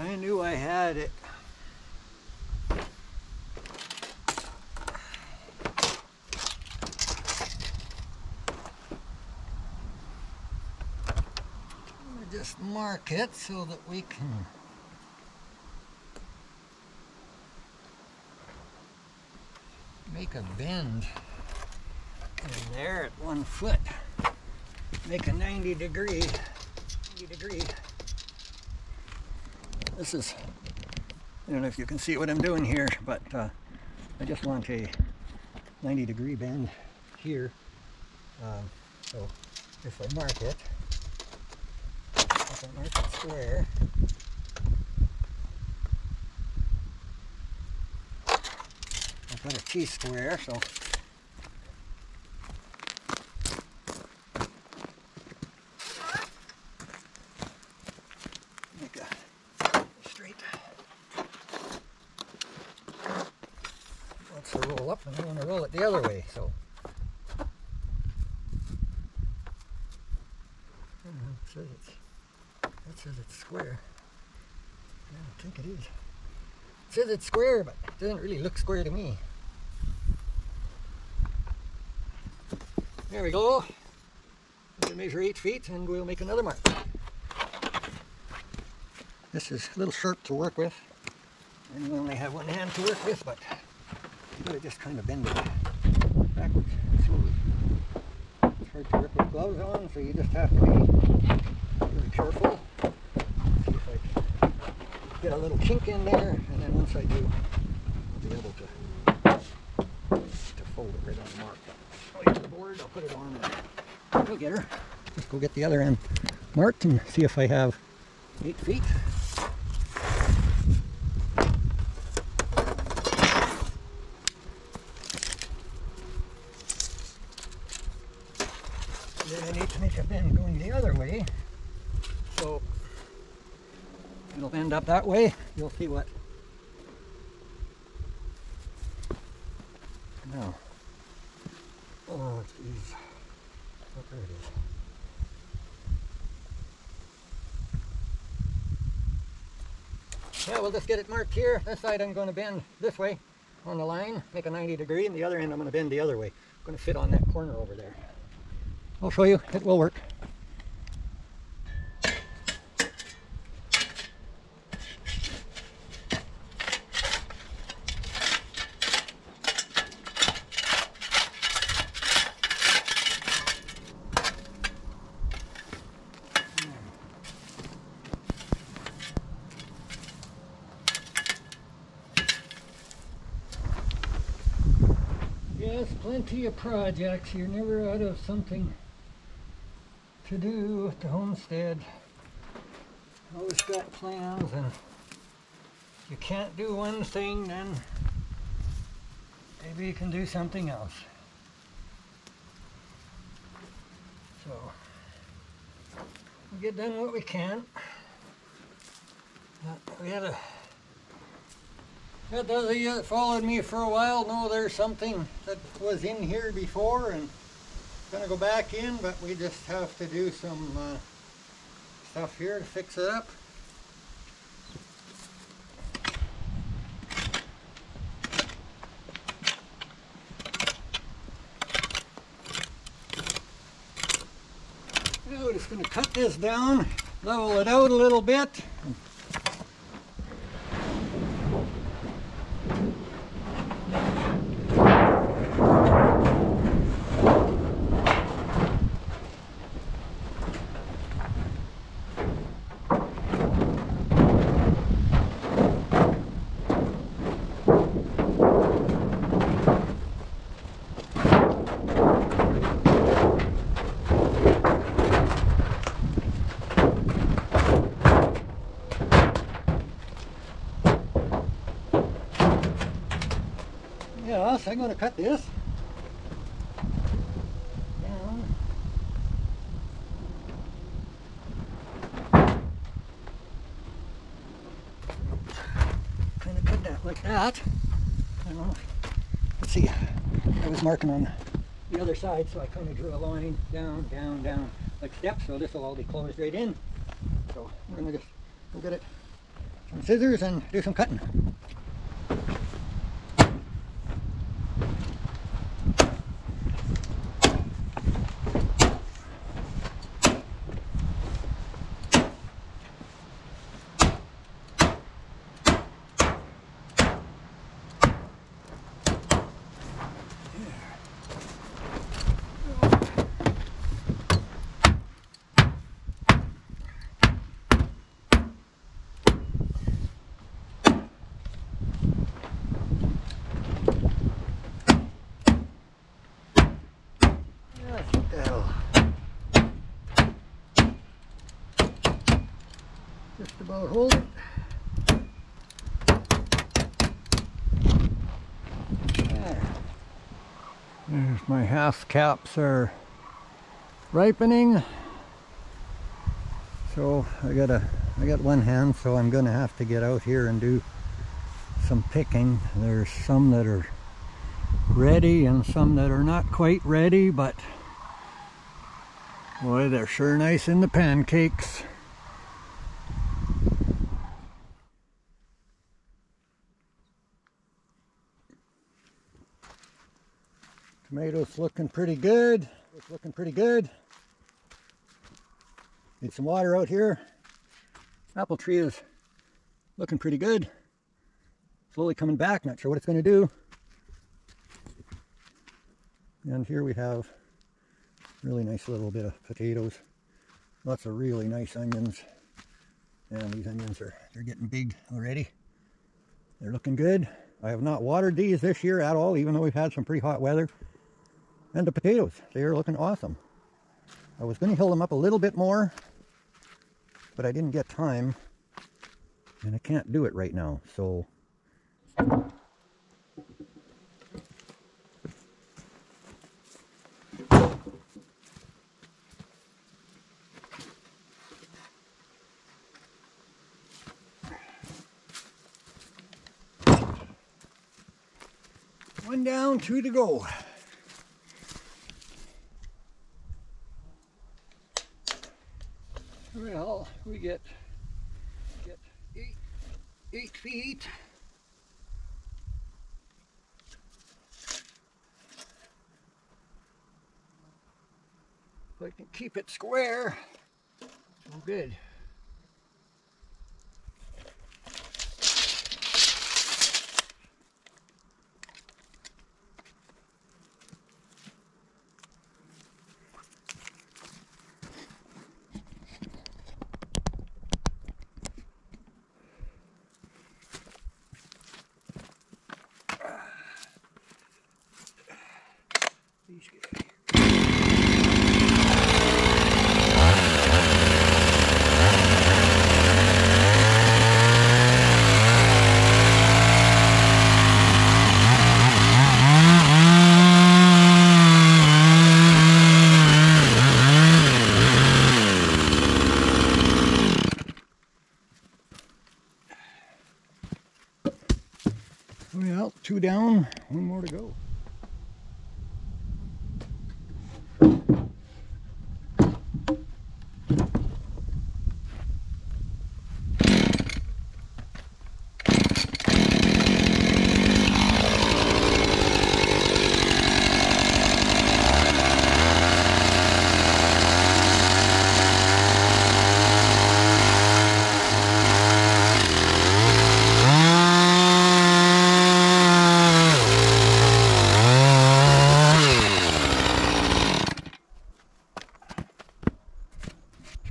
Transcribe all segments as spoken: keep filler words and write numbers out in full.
I knew I had it. Just mark it so that we can make a bend in there at one foot. Make a ninety degree. ninety degree. This is, I don't know if you can see what I'm doing here, but uh, I just want a ninety degree bend here. Um, so if I mark it, I'll mark it square. I'll put a T square, so make a straight. Wants to roll up, and I want to roll it the other way, so. I don't know, it says it's It says it's square. I don't think it is. It says it's square, but it doesn't really look square to me. There we go. I'm going to measure eight feet and we'll make another mark. This is a little sharp to work with. And we only have one hand to work with, but you gotta just kind of bend it backwards slowly. It's hard to work with gloves on, so you just have to be really careful. Get a little kink in there, and then once I do, I'll be able to, to fold it right on the mark. I'll use the board, I'll put it on, and we'll get her. Just go get the other end marked and see if I have eight feet. Then I need to make a bend going the other way. So it'll bend up that way. You'll see what. No. Oh, geez. Oh, there it is. Yeah, we'll just get it marked here. This side I'm going to bend this way on the line, make a ninety degree, and the other end I'm going to bend the other way. I'm going to fit on that corner over there. I'll show you. It will work. Plenty of projects. You're never out of something to do at the homestead. Always got plans, and if you can't do one thing, then maybe you can do something else. So we'll get done what we can. But we had a Now, those of you that followed me for a while know there's something that was in here before and going to go back in, but we just have to do some uh, stuff here to fix it up. Now we're just going to cut this down, level it out a little bit. I'm going to cut this down. Kind of cut that like that. I don't know. Let's see. I was marking on the other side, so I kind of drew a line down, down, down, like steps. So this will all be closed right in. So we're going to just go get it some scissors and do some cutting. Just about hold it. There. There's my half caps are ripening. So I got a I got one hand, so I'm gonna have to get out here and do some picking. There's some that are ready and some that are not quite ready, but boy, they're sure nice in the pancakes. Tomatoes looking pretty good. It's looking pretty good. Need some water out here. Apple tree is looking pretty good. Slowly coming back, not sure what it's going to do. And here we have really nice little bit of potatoes. Lots of really nice onions. And these onions are they're getting big already. They're looking good. I have not watered these this year at all, even though we've had some pretty hot weather. And the potatoes, they are looking awesome. I was going to hill them up a little bit more, but I didn't get time, and I can't do it right now, so... One down, two to go. Well, we get, get eight, eight feet. If I can keep it square, I'm good. Well, two down, one more to go.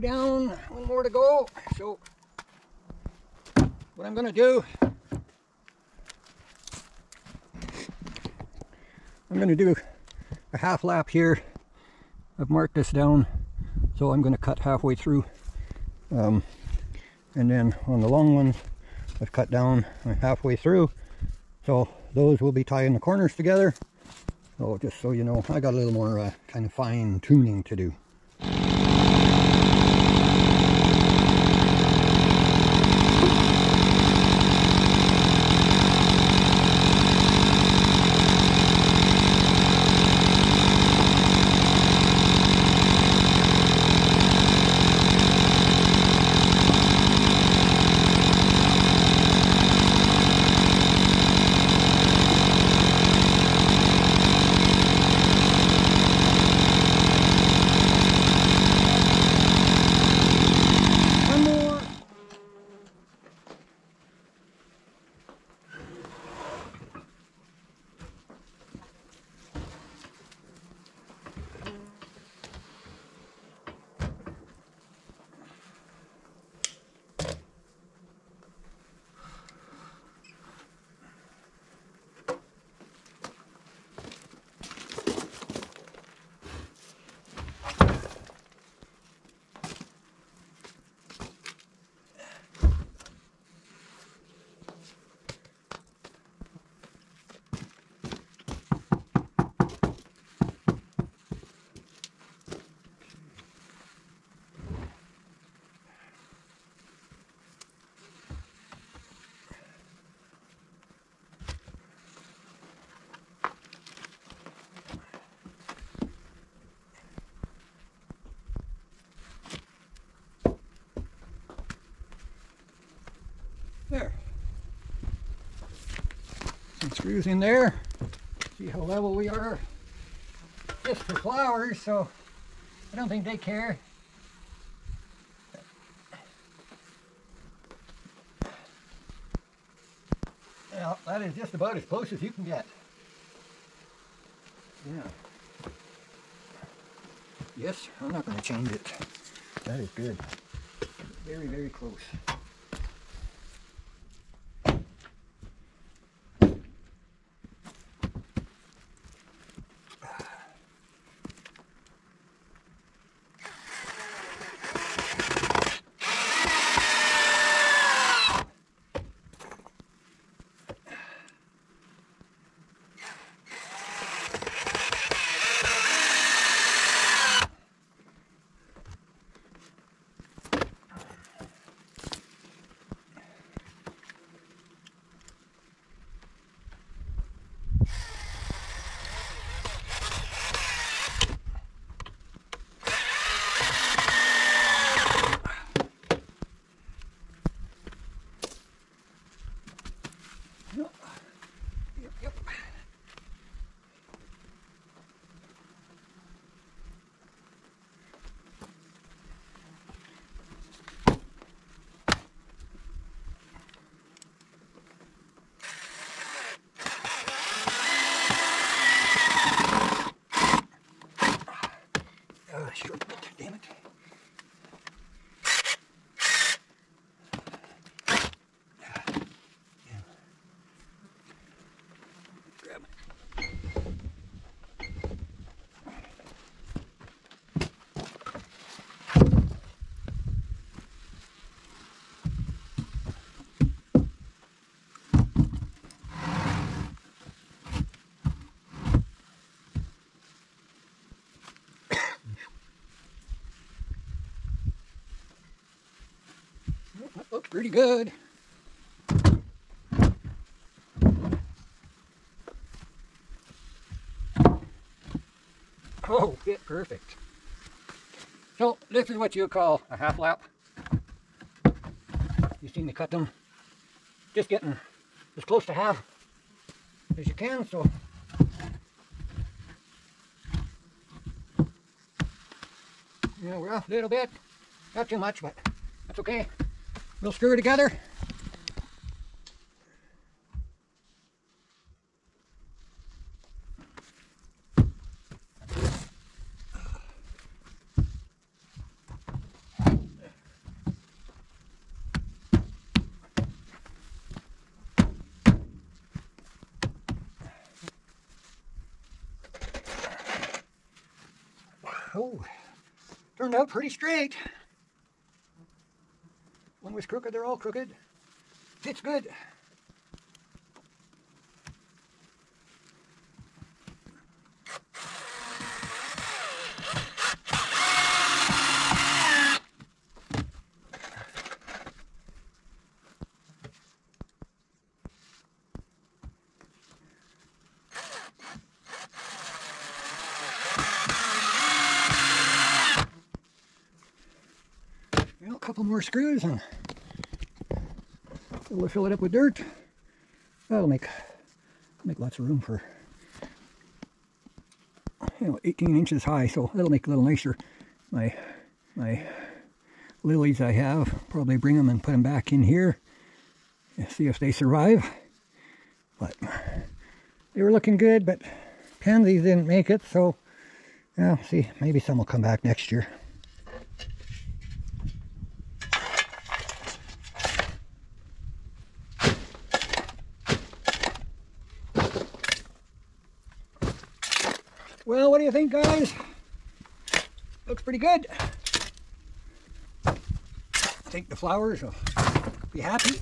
Down, one more to go. So what I'm gonna do, I'm gonna do a half lap here. I've marked this down, so I'm gonna cut halfway through, um, and then on the long ones I've cut down halfway through, so those will be tying the corners together. So just so you know, I got a little more uh, kind of fine tuning to do. screws in there. See how level we are. Just for flowers, so I don't think they care. Now, that is just about as close as you can get. Yeah. Yes, I'm not going to change it. That is good. Very, very close. Looks pretty good. Oh, fit perfect. So this is what you call a half lap. You seem to cut them just getting as close to half as you can, so yeah, we're off a little bit. Not too much, but that's okay. We'll screw it together. Oh, turned out pretty straight. One was crooked, they're all crooked. Fits good. Well, a couple more screws and we'll fill it up with dirt. That'll make make lots of room for, you know, eighteen inches high, so that'll make it a little nicer. My my lilies I have, probably bring them and put them back in here and see if they survive. But they were looking good, but pansies didn't make it, so yeah, well, see, maybe some will come back next year. Well, what do you think, guys? Looks pretty good. I think the flowers will be happy.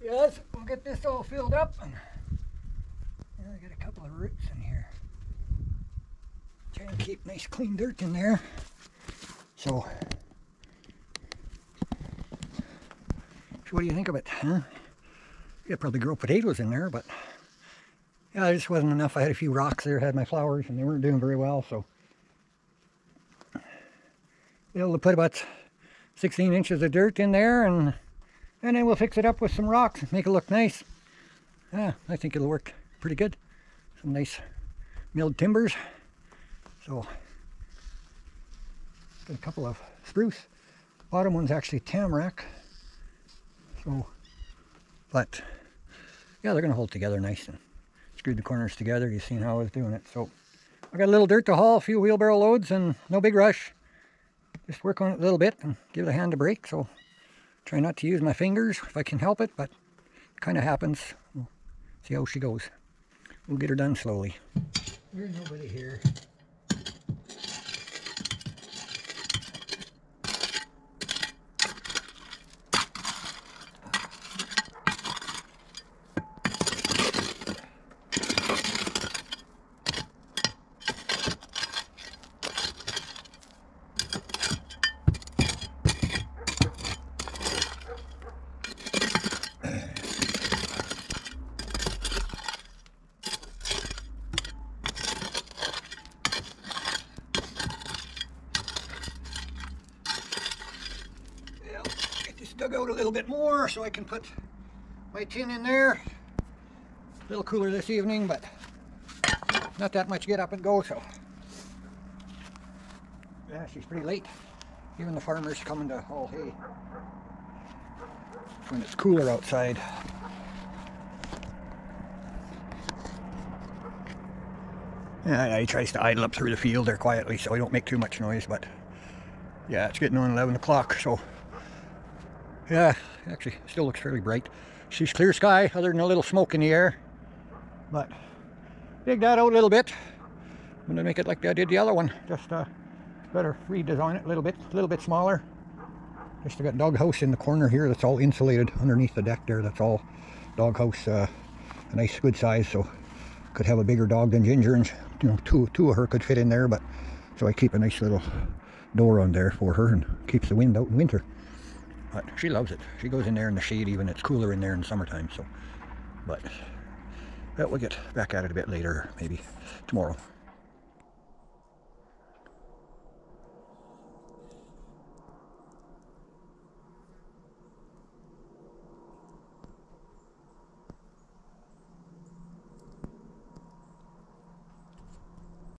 Yes, we'll get this all filled up. And you know, I got a couple of roots in here. Try and keep nice clean dirt in there. So what do you think of it, huh? You could probably grow potatoes in there, but yeah, it just wasn't enough. I had a few rocks there, had my flowers, and they weren't doing very well, so it'll put about sixteen inches of dirt in there, and and then we'll fix it up with some rocks and make it look nice. Yeah, I think it'll work pretty good. Some nice milled timbers. So got a couple of spruce. Bottom one's actually tamarack. So, but yeah, they're gonna hold together nice, and screwed the corners together. You've seen how I was doing it. So I got a little dirt to haul, a few wheelbarrow loads, and no big rush. Just work on it a little bit and give it a hand to break. So try not to use my fingers if I can help it, but it kind of happens. We'll see how she goes. We'll get her done slowly. There's nobody here. Dug out a little bit more so I can put my tin in there. A little cooler this evening, but not that much get up and go, so yeah, she's pretty late. Even the farmers coming to haul hay when it's cooler outside. Yeah, he tries to idle up through the field there quietly so I don't make too much noise, but yeah, it's getting on eleven o'clock, so yeah, actually still looks fairly bright. She's clear sky other than a little smoke in the air. But dig that out a little bit. I'm gonna make it like I did the other one. Just uh, better redesign it a little bit, a little bit smaller. Just I got doghouse in the corner here that's all insulated underneath the deck there. That's all doghouse, uh, a nice good size. So could have a bigger dog than Ginger, and you know, two two of her could fit in there. But so I keep a nice little door on there for her and keeps the wind out in winter. But she loves it. She goes in there in the shade even. It's cooler in there in summertime, so. But, but we'll get back at it a bit later, maybe tomorrow.